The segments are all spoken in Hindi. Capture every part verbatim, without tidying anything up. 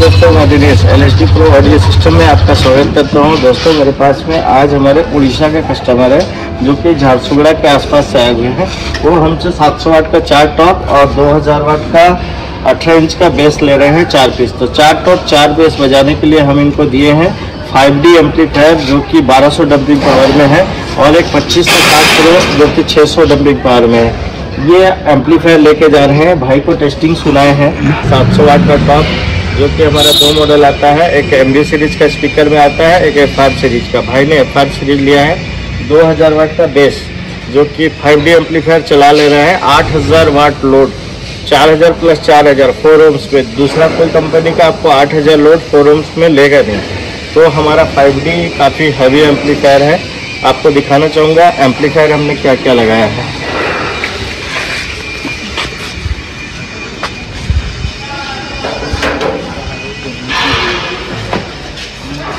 दोस्तों मैं Dinesh L S D pro audio system में आपका स्वागत करता हूं। दोस्तों मेरे पास में आज हमारे उड़ीसा के कस्टमर है जो कि झारसुगुड़ा के आसपास से आए हुए हैं। वो हमसे सात सौ वाट का चार टॉप और दो हज़ार वाट का अठारह इंच का बेस ले रहे हैं, चार पीस। तो चार टॉप चार बेस बजाने के लिए हम इनको दिए हैं फाइव डी एम्पलीफायर जो कि बारह सौ डंपिंग पावर में है और एक पच्चीस सौ सात करोड़ जो कि छः सौ डंपिंग पावर में है। ये एम्पलीफायर लेके जा रहे हैं, भाई को टेस्टिंग सुनाए हैं। सात सौ वाट का टॉप जो कि हमारा दो मॉडल आता है, एक एम डी सीरीज का स्पीकर में आता है, एक एफ फाइव सीरीज का। भाई ने एफ फाइव सीरीज लिया है। दो हज़ार वाट का बेस जो कि फाइव डी एम्पलीफायर चला ले रहे हैं। आठ हज़ार वाट लोड, चार हज़ार प्लस चार हज़ार फोर ओम्स में। दूसरा कोई कंपनी का आपको आठ हज़ार लोड फोर ओम्स में लेगा नहीं। तो हमारा फाइव डी काफ़ी हैवी एम्पलीफायर है। आपको दिखाना चाहूँगा एम्पलीफायर हमने क्या क्या लगाया है।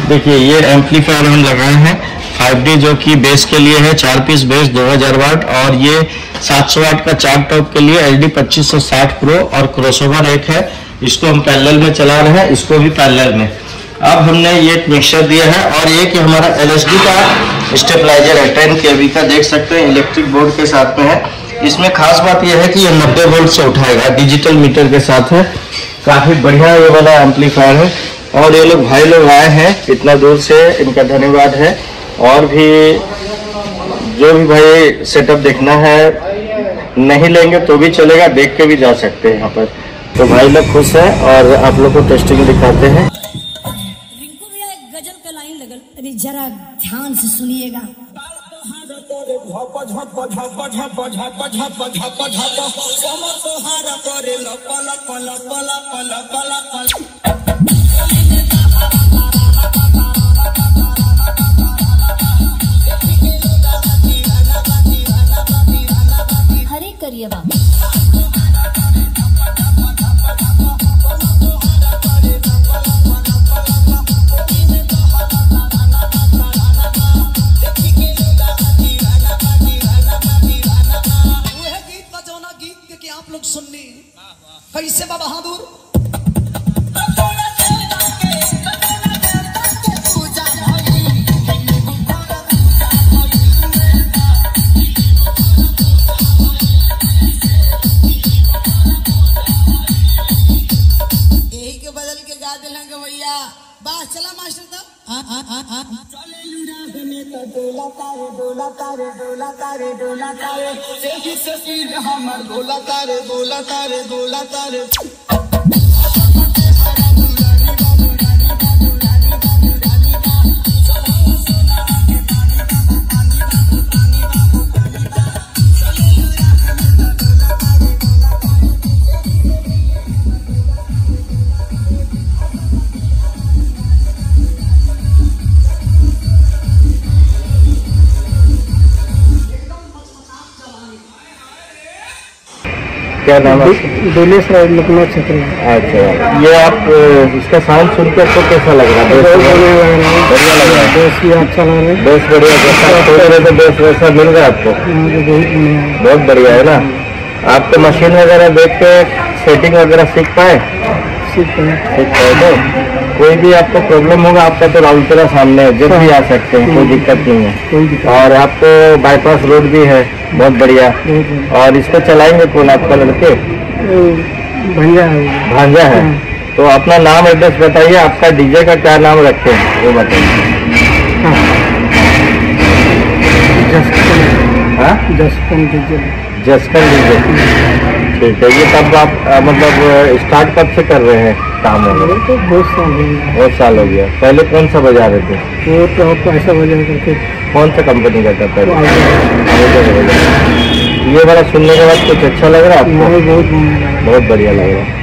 देखिए ये एम्पलीफायर हम लगाए हैं फाइव डी जो कि बेस के लिए है, चार पीस बेस दो हज़ार वाट, और ये सात सौ वाट का चार टॉप के लिए एलडी पच्चीस सौ साठ प्रो और क्रॉसओवर एक है। इसको हम पैरेलल में चला रहे हैं, इसको भी पैरेलल में। अब हमने ये एक मिक्सर दिया है और एक हमारा एल एस डी का स्टेबलाइजर है टेन के वी का, देख सकते हैं इलेक्ट्रिक बोर्ड के साथ में है। इसमें खास बात यह है कि ये नब्बे वोल्ट से उठाएगा, डिजिटल मीटर के साथ है। काफ़ी बढ़िया ये वाला एम्पलीफायर है। और ये लोग भाई लोग आए हैं इतना दूर से, इनका धन्यवाद है। और भी जो भी भाई सेटअप देखना है, नहीं लेंगे तो भी चलेगा, देख के भी जा सकते हैं यहाँ पर। तो भाई लोग खुश हैं और आप लोग को टेस्टिंग दिखाते हैं। रिंकू भैया गजल का लाइन लगल, अभी जरा ध्यान से सुनिएगा। आप लोग सुनने कैसे बाबा बहादुर चला मास्टर तो चले लुड़ा गने तो डोला तारे डोला तारे डोला तारे डोला तारे देखी ससीर हमर डोला तारे डोला तारे डोला तारे क्या नाम है? दिनेश लखनऊ क्षेत्र। अच्छा, ये आप इसका साउंड सुनकर आपको कैसा लग रहा है? बढ़िया लग रहा है, बेस भी आप चला रहे हैं। बेस बढ़िया, जैसा सोच रहे थे बेस वैसा मिल रहा है आपको? बहुत बढ़िया है ना। आप तो मशीन वगैरह देख के सेटिंग वगैरह सीख पाए? सीख पाए सीख पाए तो कोई भी आपको प्रॉब्लम होगा, आपका तो राउरकेला सामने है, जब भी आ सकते हैं, कोई दिक्कत नहीं है। और आपको बाईपास रोड भी है, बहुत बढ़िया। और इसको चलाएंगे कौन? आपका लड़के भांजा है। भांजा है तो अपना नाम एड्रेस बताइए, आपका डीजे का क्या नाम रखते हैं वो बताइए। हाँ, जस्टिन डीजे। जस्टिन डीजे, ठीक है। ये तब आप मतलब स्टार्ट कब से कर रहे हैं काम? हो गया तो बहुत साल हो गया। बहुत साल हो गया। पहले कौन सा बजा रहे थे? वो तो आपको ऐसा बजा करके। कौन सा कंपनी का था पहले? ये वाला सुनने के बाद कुछ अच्छा लग रहा है आपको? बहुत बहुत बढ़िया लग रहा है।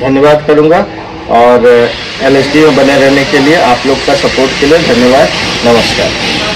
धन्यवाद करूंगा और एल एस डी में बने रहने के लिए, आप लोग का सपोर्ट के लिए धन्यवाद। नमस्कार।